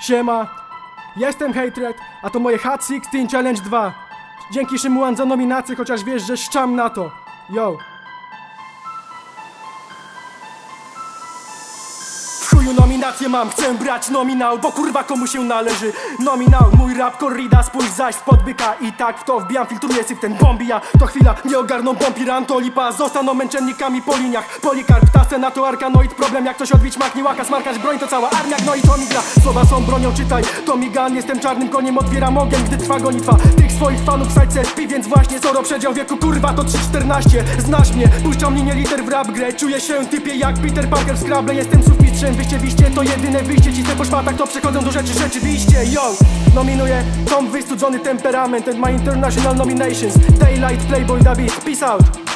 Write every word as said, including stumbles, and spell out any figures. Siema, ja jestem H eight red, a to moje Hot sixteen Challenge two. Dzięki Szymuan za nominację, chociaż wiesz, że szczam na to. Yo. Nominację mam, chcę brać nominał, bo kurwa komu się należy nominał. Mój rap korrida, spójrz zaś spod byka. I tak w to wbijam, filtruję syf ten bombija. To chwila, nie ogarną bombi, rantolipa. Zostaną męczennikami po liniach Polikarp, tasę na to arkanoid. Problem jak ktoś odbić mak, nie łaka, smarkać broń to cała armia, no i to migra. Słowa są bronią, czytaj Tomigan, jestem czarnym koniem, otwieram ogień, gdy trwa gonitwa tych swoich fanów, sajce pi, więc właśnie zoro przedział wieku, kurwa to trzy czternaście. Znasz mnie, puszczam mnie nie liter w rap grę. Czuję się typie jak Peter Parker w Scrabble. Jestem słów mistrzem, wyście wiście to jedyne wyjście, ci po szmatach to przechodzą do rzeczy rzeczywiście, yo! Nominuję Tomb, wystudzony temperament and my international nominations Daylyt, playboy, Daylyt, peace out!